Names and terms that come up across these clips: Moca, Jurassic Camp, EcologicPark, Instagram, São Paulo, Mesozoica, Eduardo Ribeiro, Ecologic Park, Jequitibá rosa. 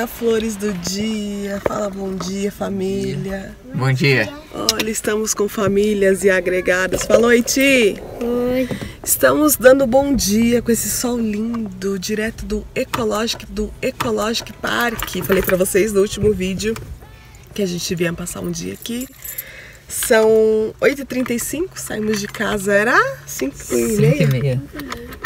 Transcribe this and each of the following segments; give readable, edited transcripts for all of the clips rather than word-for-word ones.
a flores do dia, fala bom dia, família. Bom dia. Olha, estamos com famílias e agregadas. Fala oi, Ti. Oi. Estamos dando bom dia com esse sol lindo, direto do EcologicPark. Falei pra vocês no último vídeo que a gente vinha passar um dia aqui. São 8h35, saímos de casa, era 5h30.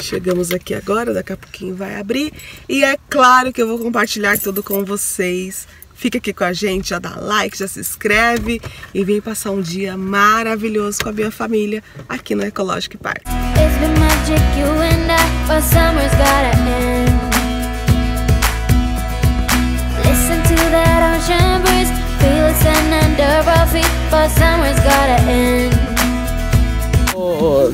Chegamos aqui agora, daqui a pouquinho vai abrir. E é claro que eu vou compartilhar tudo com vocês. Fica aqui com a gente, já dá like, já se inscreve. E vem passar um dia maravilhoso com a minha família aqui no EcologicPark. Oh,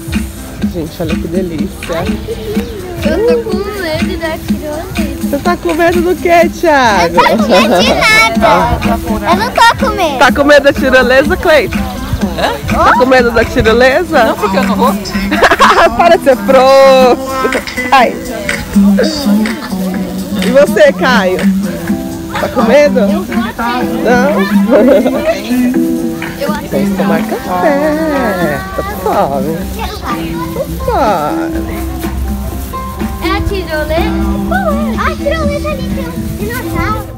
gente, olha que delícia. Ai, que lindo. Eu tô com medo da tirolesa. Você tá com medo do que, Thiago? Eu não tô com medo de nada. Eu não tô com medo. Tá com medo da tirolesa, Cleiton? É? Tá com medo da tirolesa? Não, porque eu não vou. Para de ser frouxo. Ai. E você, Caio? Tá com medo? Eu vou até. Não? Tem que tomar café. Tá fome. Tá fome. É a tirolesa? A tirolesa ali tem um dinossauro.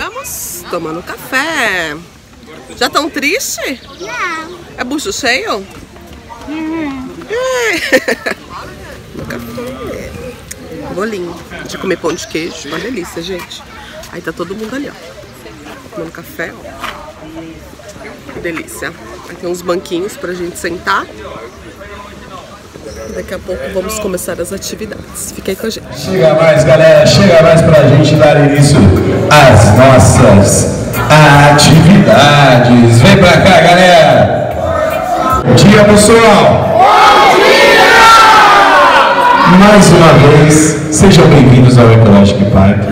Vamos tomando café. Já tão triste? Não. É bucho cheio? Uhum. No café. Bolinho. De comer pão de queijo. Uma delícia, gente. Aí tá todo mundo ali, ó. Tomando café, ó. Que delícia. Aí tem uns banquinhos pra gente sentar. Daqui a pouco vamos começar as atividades. Fica aí com a gente. Chega mais, galera. Chega mais pra gente dar início às nossas atividades. Vem pra cá, galera. Bom dia, pessoal. Bom dia! Mais uma vez, sejam bem-vindos ao EcologicPark.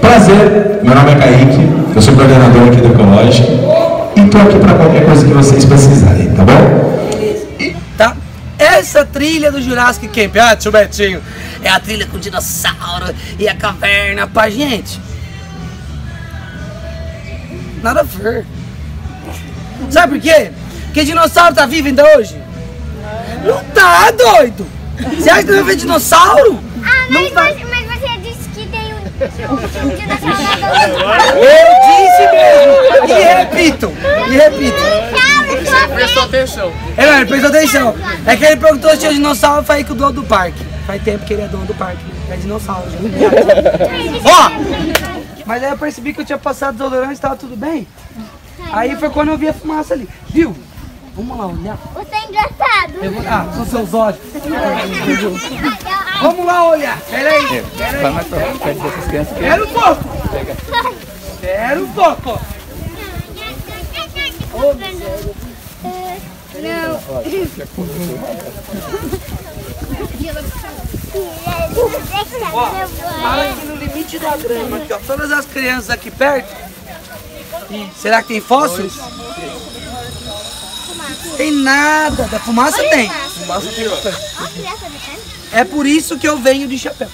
Prazer. Meu nome é Kaique. Eu sou coordenador aqui do Ecologic. E tô aqui pra qualquer coisa que vocês precisarem, tá bom? Essa trilha do Jurassic Camp, ah, tio Betinho, é a trilha com o dinossauro e a caverna pra gente. Nada a ver. Sabe por quê? Porque dinossauro tá vivo ainda hoje? Não tá, doido! Você acha que vai ver dinossauro? Ah, mas você disse que tem um dinossauro. Eu disse mesmo! E repito. Ele prestou atenção. Ele prestou atenção. É que ele perguntou se tinha dinossauro e falei que o dono do parque. Faz tempo que ele é dono do parque. É dinossauro já. Ó! Mas aí eu percebi que eu tinha passado desodorante e estava tudo bem. Aí foi quando eu vi a fumaça ali. Viu? Vamos lá olhar. Você é engraçado. Ah, são seus olhos. Vamos lá olhar. Peraí. Espera um pouco. Não. Ó, para aqui no limite da grama, aqui, ó. Todas as crianças aqui perto. Será que tem fósseis? Tem nada. Da fumaça tem. Fumaça tem. É por isso que eu venho de chapéu.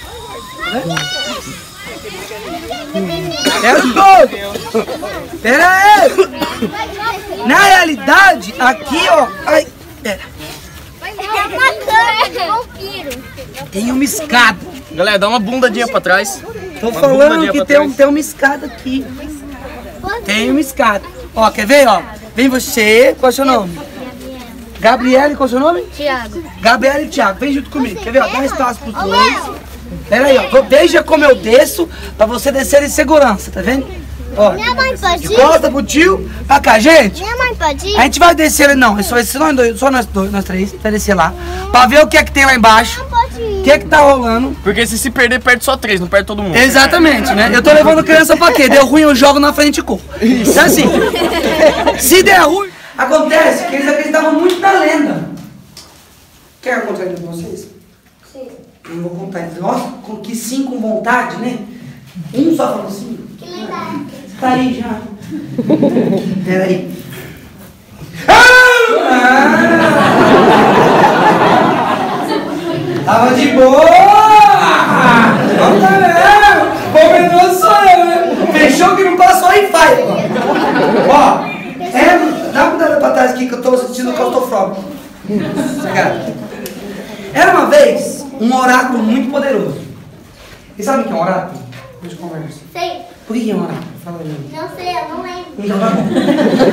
Pera aí! Na realidade, aqui ó. Ai, pera. Tem uma escada. Galera, dá uma bundadinha pra trás. Tô falando que tem uma escada aqui. Tem uma escada. Ó, quer ver? Ó. Vem você, qual é o seu nome? Gabriele, qual é o seu nome? Thiago. Gabriele e Thiago, vem junto comigo. Quer ver? Ó, dá um espaço pros dois. Pera aí, ó. Veja como eu desço pra você descer em segurança, tá vendo? Ó, minha mãe pode ir? Volta pro tio, pra cá, gente. Minha mãe pode ir? A gente vai descer, não, é só nós três, vai descer lá, pra ver o que é que tem lá embaixo. O que tá rolando. Porque se perder, perde só 3, não perde todo mundo. Exatamente, né? Eu tô levando criança pra quê? Deu ruim, eu jogo na frente e corro. Então assim, se der ruim... Acontece que eles acreditavam muito na lenda. Quer contar de vocês? Sim. Eu vou contar. Nossa, com que sim, com vontade, né? Um só falou sim. Que legal. Tá aí já. Peraí. Tava de boa! Não tá mesmo! Bom, menor sou eu, né? Fechou que não passou aí, vai! Ó, dá uma olhada pra trás aqui que eu tô sentindo claustrofóbico. Era uma vez um oráculo muito poderoso. E sabe o que é um oráculo? Deixa eu conversar. Sei. Por que é um oráculo? Fala aí. Não sei, eu não lembro. Então tá bom.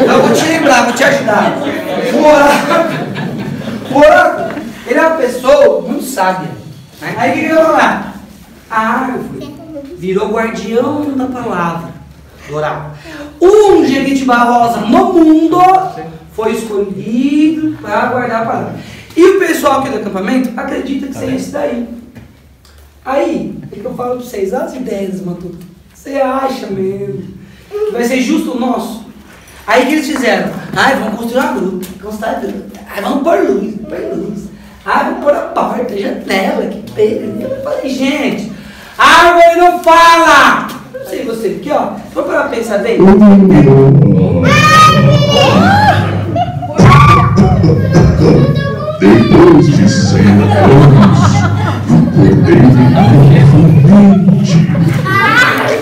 Então eu vou te lembrar, vou te ajudar. Um oráculo. O oráculo. Ele é uma pessoa muito sábia. Né? Aí o que ele vai falar? A árvore virou guardião da palavra do oráculo. Um Jequiti Barrosa no mundo foi escolhido para guardar a palavra. E o pessoal aqui do acampamento acredita que seja isso daí. Aí, o que eu falo para vocês? As ideias, Matuto. Você acha mesmo que vai ser justo o nosso? Aí o que eles fizeram? Ai, vamos construir uma gruta. Aí vamos pôr luz, Ah, vou pôr a porta, a janela, que pena. Eu falei, gente, a árvore não fala! Não sei você, aqui ó, vou parar pra pensar bem. Depois de 100 anos, o cordeiro novamente.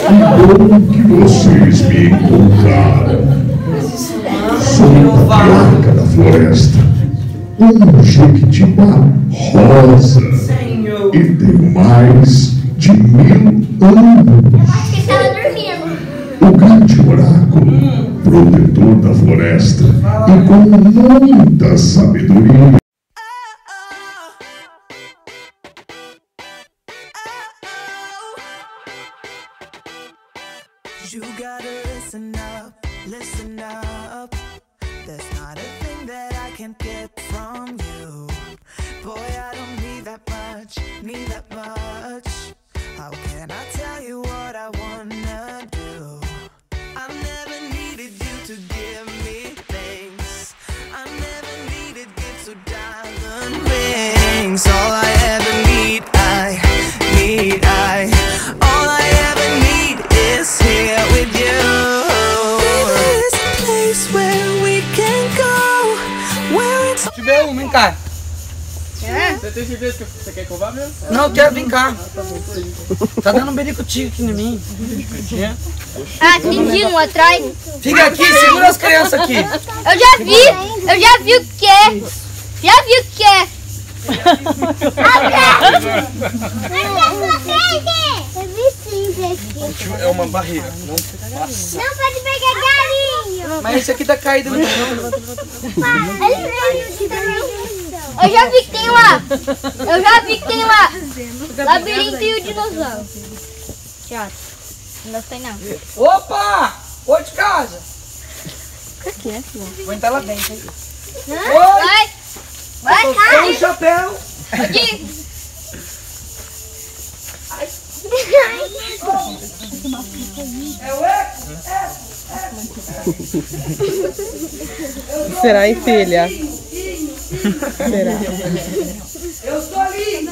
Que bom que vocês me encontraram. Sou o placa da floresta. Um jequitibá rosa. Senhor. E tem mais de 1000 anos. Eu acho que estava dormindo. O grande oráculo, protetor da floresta e com muita sabedoria. Não, eu quero brincar. Tá dando um bericotico aqui em mim. Ah, menino, atrás. Fica aqui, segura as crianças aqui. Eu já vi o que é. É uma barreira. Não pode pegar galinho. Mas esse aqui tá caído no chão. Eu já vi que tem lá. Labirinto e o dinossauro. Tchau. Não gostei não. Opa! Ô de casa! Fica quieto, mano. Vou entrar lá dentro, hein? Vai! Vai, cara! Tem um chapéu! Aqui! Ai! É o eco! Será aí, filha? Será? Eu sou ali!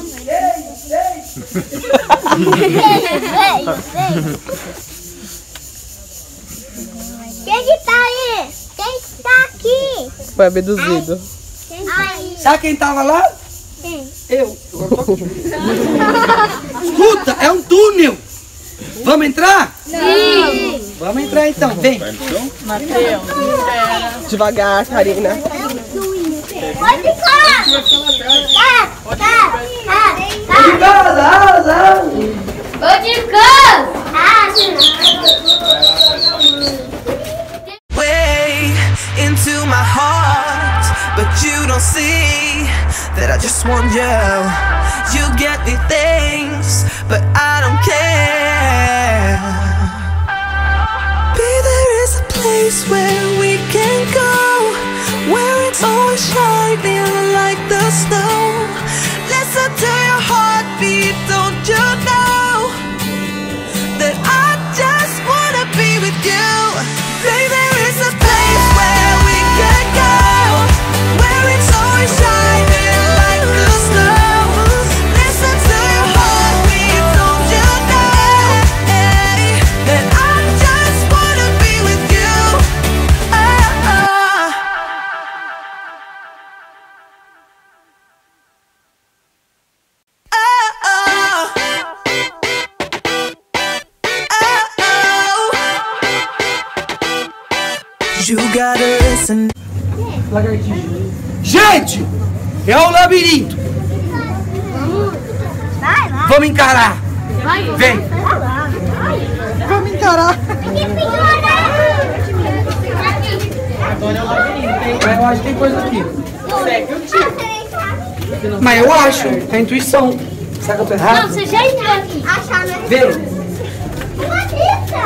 Quem que tá aí? Quem que tá aqui? Foi abduzido. Ai. Sabe quem tava lá? Quem? Eu. Escuta, é um túnel! Vamos entrar? Sim! Vamos entrar então, vem! Mateus! Devagar, Karina! Pode colar! Pode colar! Way into my heart, but you don't see that I just want you. You get me things, but I don't care. Be there is a place where we can go. Where it's always shining like the snow. Listen to your heart. Gente, é um labirinto. Vamos encarar. Vem. Vamos encarar. Agora é o labirinto. Eu acho que tem coisa aqui. Segue o tio. Mas eu acho, é a intuição. Será que eu tô errado? Não, você já entrou aqui. Vem. Uma dica.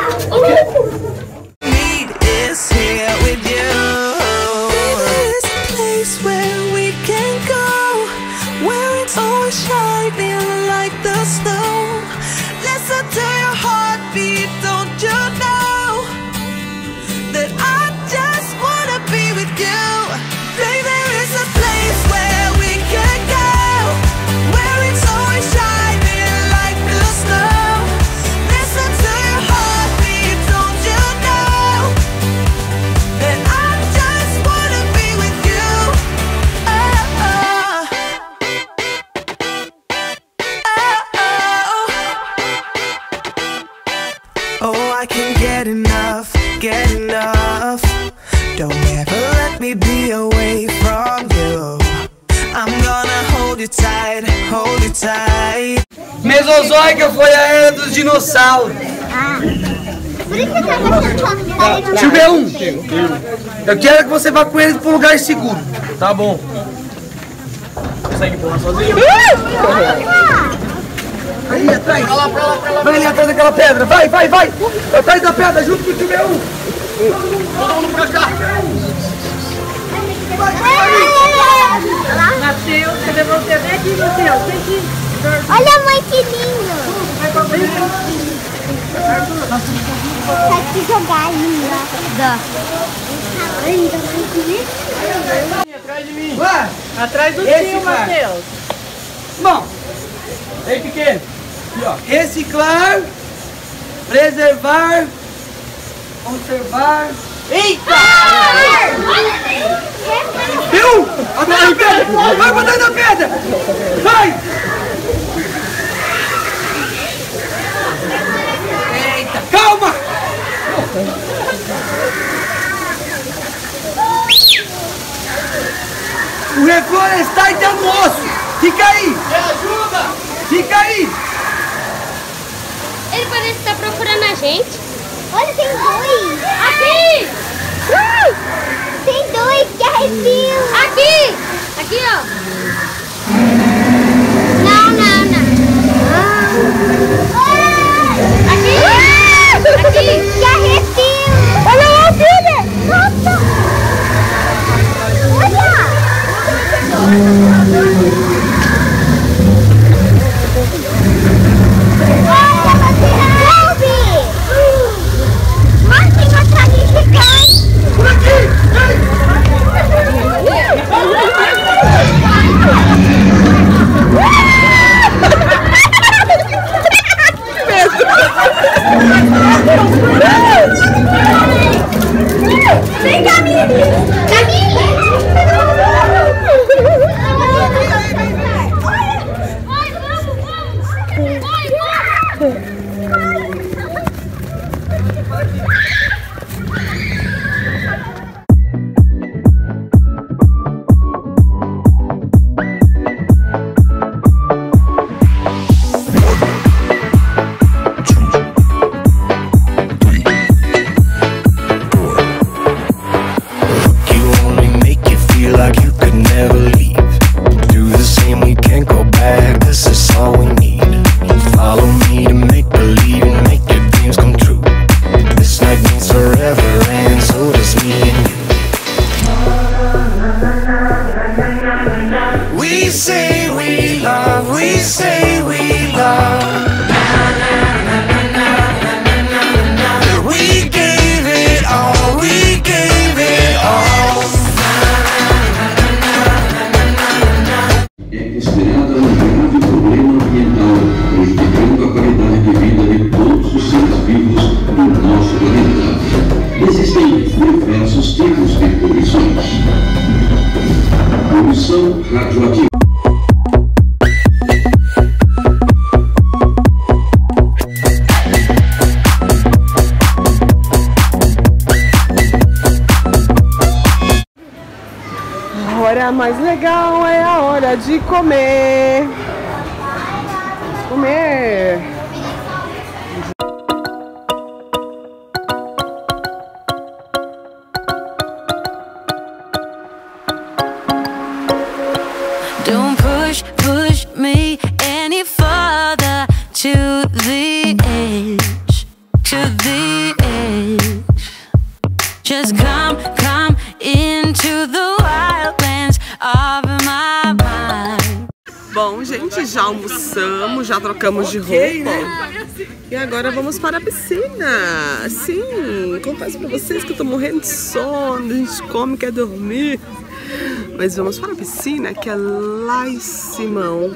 I can't get enough, don't ever let me be away from you, I'm gonna hold you tight. Mesozoica foi a era dos dinossauros. Por isso que eu tio B1, eu quero que você vá com eles para um lugar seguro. Tá bom. Consegue pular sozinho? Aí atrás, pra lá. Vai ali atrás daquela pedra, vai! Atrás da pedra, junto com o tio B1! Todo mundo pra cá! Matheus, cadê você? Vem aqui, Matheus, vem aqui! Olha, mãe, que lindo! Vai pra frente! Vai te jogar ali, atrás de mim! Ué? Atrás do tio, Matheus! Bom! Ei, pequeno, aqui, ó. Reciclar, preservar, conservar. Eita! Viu? Atrás da pedra! Vai pra trás da pedra! Vai! Eita! Calma! O reflorestar está no osso! Fica aí! Me ajuda! Fica aí! Ele parece que tá procurando a gente. Olha, tem dois! Aqui! Tem dois, que arrepio! Aqui! Aqui, ó! Não! Aqui! Aqui! Que arrepio! Olha lá, filha! Nossa! Olha! mais legal, é a hora de comer. Comer. Don't push me any further to the edge, to the edge. Just come into the wildlands of my mind. Bom, gente, já almoçamos, já trocamos de roupa e agora vamos para a piscina. Sim, confesso pra vocês que eu tô morrendo de sono, a gente come, quer dormir, mas vamos para a piscina que é lá em Simão.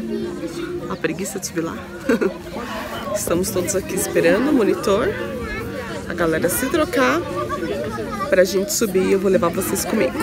A preguiça de subir lá. Estamos todos aqui esperando o monitor, a galera se trocar pra gente subir e eu vou levar vocês comigo.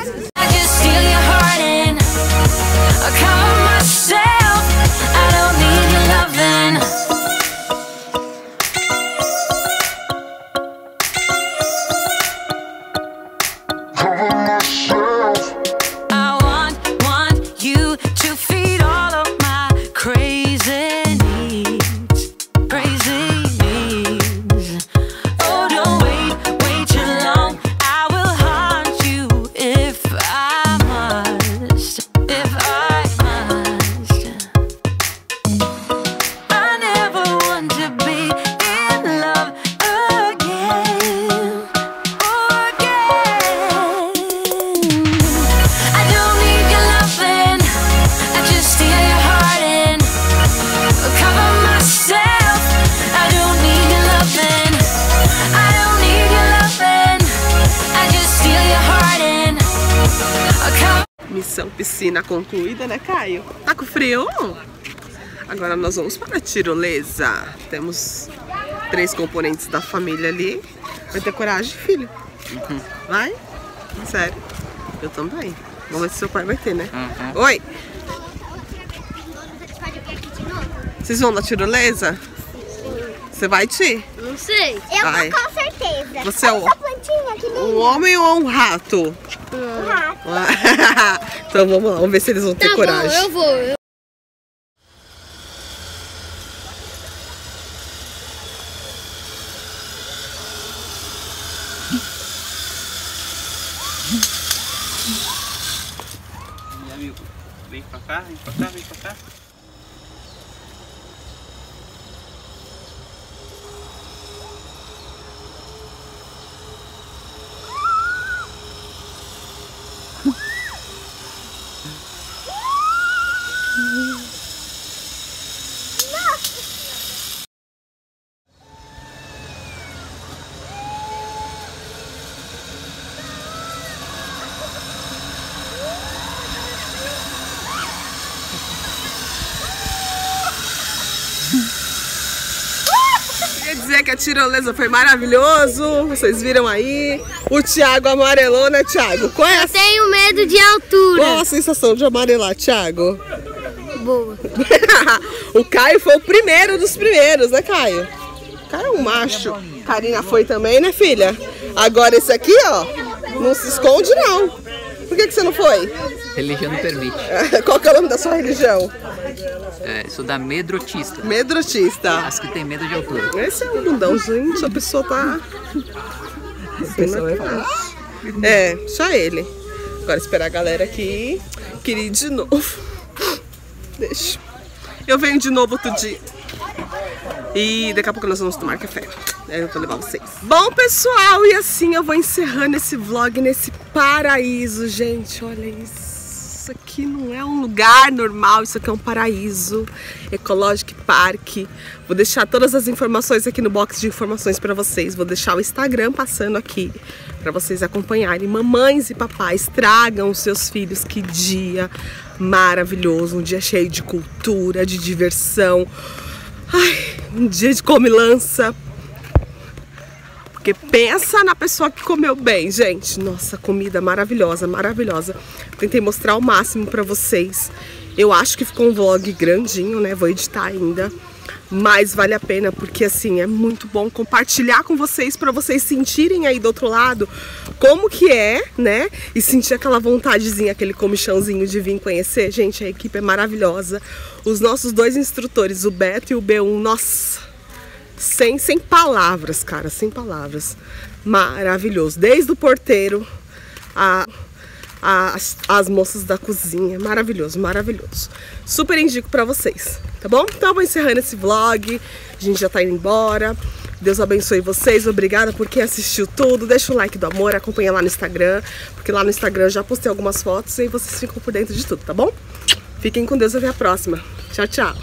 Missão piscina concluída, né, Caio? Tá com frio? Agora nós vamos para a tirolesa. Temos 3 componentes da família ali. Vai ter coragem, filho? Uhum. Vai? Sério? Eu também. Vamos ver se seu pai vai ter, né? Uhum. Oi! Vocês vão na tirolesa? Sim. Você vai, Ti? Não sei. Eu vai. Vou com certeza. Você é um homem ou um rato? Um rato. Então vamos lá, vamos ver se eles vão ter coragem. Bom, eu vou. E amigo, vem pra cá, vem pra cá, vem pra cá. Que a tirolesa foi maravilhoso, vocês viram aí, o Thiago amarelou, né, Thiago? Qual é a... Eu tenho medo de altura. Qual a sensação de amarelar, Thiago? Boa. O Caio foi o primeiro dos primeiros, né, Caio? O Caio é um macho. Karina foi também, né, filha? Agora esse aqui, ó, não se esconde, não. Por que você não foi? Religião não permite. Qual que é o nome da sua religião? É, sou da medrotista. Medrotista. As que tem medo de altura. Esse é um bundão, gente. A pessoa tá... É, só ele. Agora esperar a galera aqui. Queria ir de novo. Deixa. Eu venho de novo outro dia. E daqui a pouco nós vamos tomar café. Eu vou levar vocês. Bom, pessoal, e assim eu vou encerrando esse vlog nesse paraíso, gente. Olha isso. Isso aqui não é um lugar normal, isso aqui é um paraíso, EcologicPark. Vou deixar todas as informações aqui no box de informações para vocês. Vou deixar o Instagram passando aqui para vocês acompanharem. Mamães e papais, tragam os seus filhos. Que dia maravilhoso, um dia cheio de cultura, de diversão. Ai, um dia de comilança. Porque pensa na pessoa que comeu bem, gente. Nossa, comida maravilhosa, maravilhosa. Tentei mostrar o máximo pra vocês. Eu acho que ficou um vlog grandinho, né? Vou editar ainda. Mas vale a pena, porque assim, é muito bom compartilhar com vocês, pra vocês sentirem aí do outro lado como que é, né? E sentir aquela vontadezinha, aquele comichãozinho de vir conhecer. Gente, a equipe é maravilhosa. Os nossos dois instrutores, o Beto e o B1, nossa, sem palavras, cara, sem palavras. Maravilhoso. Desde o porteiro as moças da cozinha. Maravilhoso, maravilhoso. Super indico pra vocês, tá bom? Então eu vou encerrando esse vlog. A gente já tá indo embora. Deus abençoe vocês. Obrigada por quem assistiu tudo. Deixa o like do amor, acompanha lá no Instagram, porque lá no Instagram eu já postei algumas fotos e vocês ficam por dentro de tudo, tá bom? Fiquem com Deus, até a próxima. Tchau, tchau.